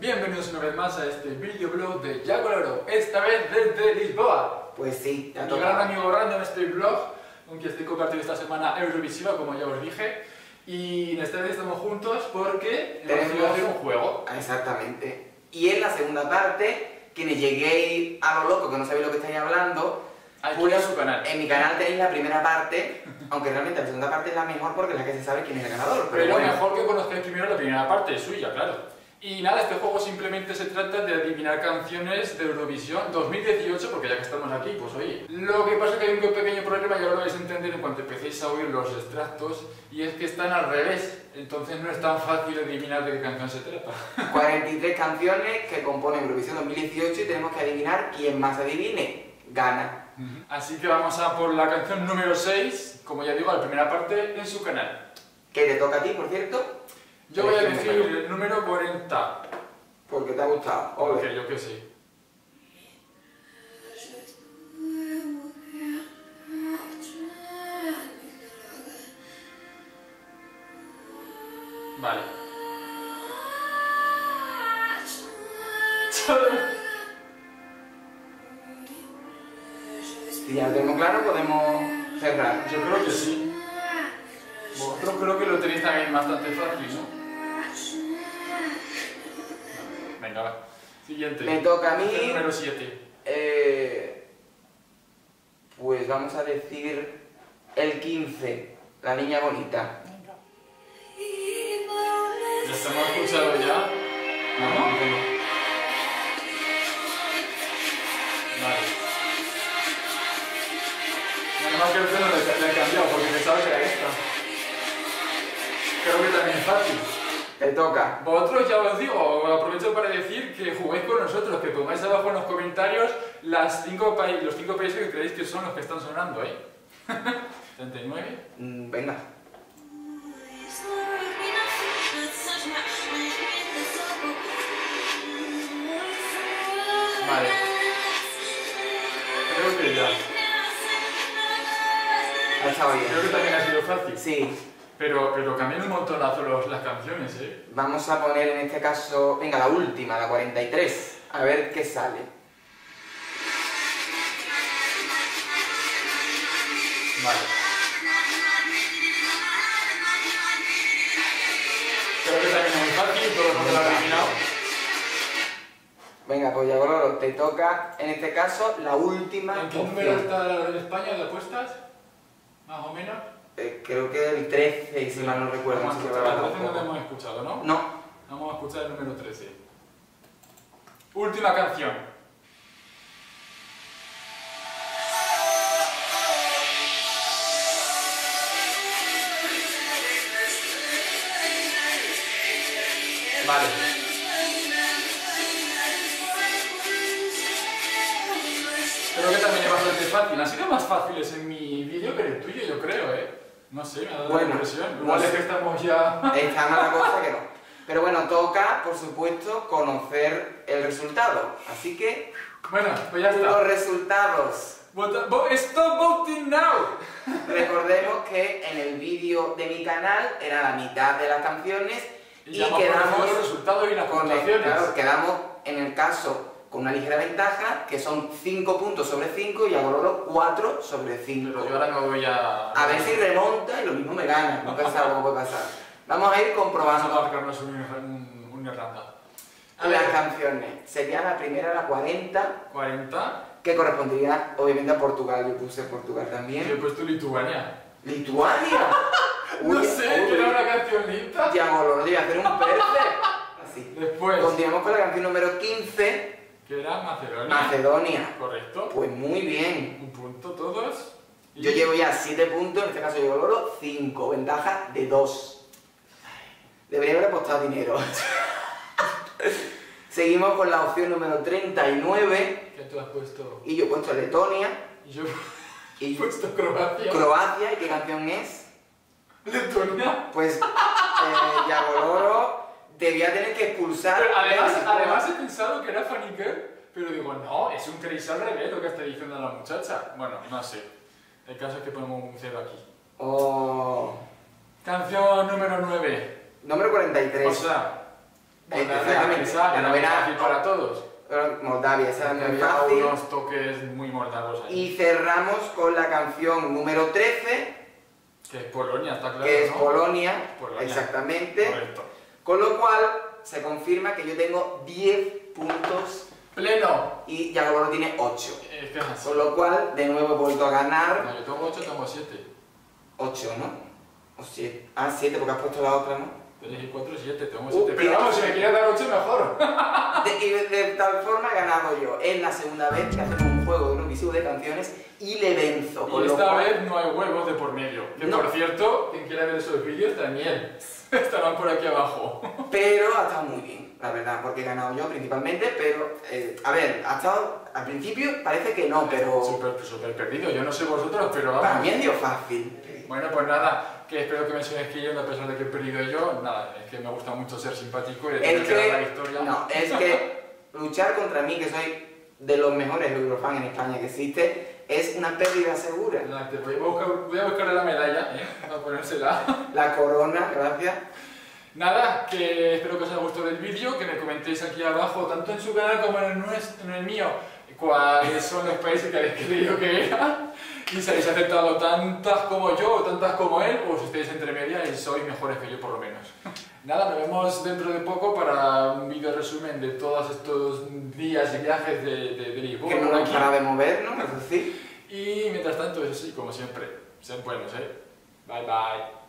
Bienvenidos una vez más a este videoblog de Yagoloro, esta vez desde Lisboa. Pues sí, mi gran amigo Rando en este blog, aunque estoy compartiendo esta semana Eurovisión, como ya os dije. Y en esta vez estamos juntos porque tenemos un juego. Exactamente. Y en la segunda parte, quienes lleguéis a lo loco, que no sabéis lo que estáis hablando, aquí en su canal. En mi canal tenéis la primera parte, aunque realmente la segunda parte es la mejor porque es la que se sabe quién es el ganador. Pero bueno, mejor que conozcáis primero la primera parte, es suya, claro. Y nada, este juego simplemente se trata de adivinar canciones de Eurovisión 2018, porque ya que estamos aquí, pues oye. Lo que pasa es que hay un pequeño problema, y ahora lo vais a entender en cuanto empecéis a oír los extractos, y es que están al revés, entonces no es tan fácil adivinar de qué canción se trata. 43 canciones que componen Eurovisión 2018 y tenemos que adivinar quién más adivine, gana. Así que vamos a por la canción número 6, como ya digo, la primera parte en su canal. Que te toca a ti, por cierto. Yo voy a elegir el número 40. Porque te ha gustado. Ok, yo que sí. Vale. Si ya lo tenemos claro, podemos cerrar. Yo creo que sí. Vosotros creo que lo tenéis también bastante fácil, ¿no? Venga, va. Siguiente. Me toca a mí. El número 7. Pues vamos a decir el 15. La niña bonita. Venga. ¿Ya estamos escuchando ya? No. Vale. Además que el pelo le he cambiado porque pensaba que era esta. Creo que también es fácil. Te toca. Vosotros ya os digo, aprovecho para decir que juguéis con nosotros, que pongáis abajo en los comentarios los cinco países que creéis que son los que están sonando, ¿eh? 39. Venga. Vale. Creo que ya. Ha estado bien. Creo que también ha sido fácil. Sí. Pero cambian un montonazo las canciones, ¿eh? Vamos a poner en este caso, venga, la última, la 43, a ver qué sale. Vale. Creo que también es muy fácil, todo el mundo lo ha terminado. Venga, pues Yagoloro, te toca, en este caso, la última. ¿En qué número está la de España de apuestas? Más o menos. Creo que el 13, si mal no recuerdo. El 13 no lo hemos escuchado, ¿no? No. Vamos a escuchar el número 13. Última canción. Vale. Creo que también es bastante fácil. Han sido más fáciles en mi vídeo que en el tuyo, yo creo, ¿eh? No sé, me ha dado la impresión. Igual es que estamos ya... Está mala cosa que no. Pero bueno, toca, por supuesto, conocer el resultado. Así que... Bueno, pues ya está. Los resultados. ¡Stop voting now! Recordemos que en el vídeo de mi canal era la mitad de las canciones y quedamos... Los resultados y las puntuaciones. Claro, quedamos, en el caso, con una ligera ventaja, que son 5 puntos sobre 5 y Yagoloro 4 sobre 5. Pero yo ahora me voy a... A ver si remonta y lo mismo me gana, no pasa algo, puede pasar. Vamos a ir comprobando. Vamos a marcarnos una randa. Las canciones. Sería la primera, la 40. 40. Que correspondería, obviamente, a Portugal. Yo puse Portugal también. Yo he puesto Lituania. ¿Lituania? Uy, no sé, que era una cancionita. Yagoloro, yo voy a hacer un perfecto. Así. Después. Continuamos con la canción número 15. Que era Macedonia. Macedonia. Correcto. Pues muy bien. Un punto todos. Y... Yo llevo ya 7 puntos, en este caso llevo oro 5, ventaja de 2. Debería haber apostado dinero. Seguimos con la opción número 39. ¿Qué tú has puesto? Y yo he puesto Letonia. Y yo he puesto Croacia. Croacia, ¿y qué canción es? Letonia. Pues Yagoloro. Debía tener que expulsar... Pero además he pensado que era Fanny Girl, pero digo, no, es un crazy al revés lo que está diciendo la muchacha. Bueno, no sé. El caso es que ponemos un cero aquí. Oh. Canción número 9. Número 43. O sea, Exactamente. La novena para todos. Moldavia, esa no es fácil. Unos toques muy moldavos ahí. Y cerramos con la canción número 13. Que es Polonia, está claro. Que es, ¿no? Polonia, Polonia, exactamente. Correcto. Con lo cual se confirma que yo tengo 10 puntos pleno y Yagoloro tiene 8. Con lo cual, de nuevo, he vuelto a ganar. No, yo tengo 8, tengo 7. 8, ¿no? O 7. Ah, 7, porque has puesto la otra, ¿no? Tenéis 4 y 7, tengo 7. Pero vamos, si me quieres dar 8, mejor. De tal forma he ganado yo. Es la segunda vez que hacemos un juego de Eurovisión de canciones y le venzo. Y esta vez no hay huevos de por medio. Que no. Por cierto, quien quiera ver esos vídeos también estarán por aquí abajo. Pero ha estado muy bien, la verdad, porque he ganado yo principalmente, pero... a ver, ha estado... Al principio parece que no, pero... Súper perdido, yo no sé vosotros, pero... Vamos. Para mí es fácil. Bueno, pues nada. Que espero que menciones que yo, a pesar de que he perdido yo, nada, es que me gusta mucho ser simpático y tener que dar la historia. No, es que luchar contra mí, que soy de los mejores Eurofans en España que existe, es una pérdida segura. Exacto, voy a buscarle la medalla, a ponérsela. La corona, gracias. Nada, que espero que os haya gustado el vídeo, que me comentéis aquí abajo, tanto en su canal como en el, en el mío, cuáles son los países que habéis creído que eran. Y si habéis aceptado tantas como yo o tantas como él, o si estáis entre medias y sois mejores que yo por lo menos. Nada, nos vemos dentro de poco para un vídeo resumen de todos estos días y viajes de Lisboa. Que no nos para de movernos, es decir. Y mientras tanto, eso sí, como siempre, sean buenos, Bye bye.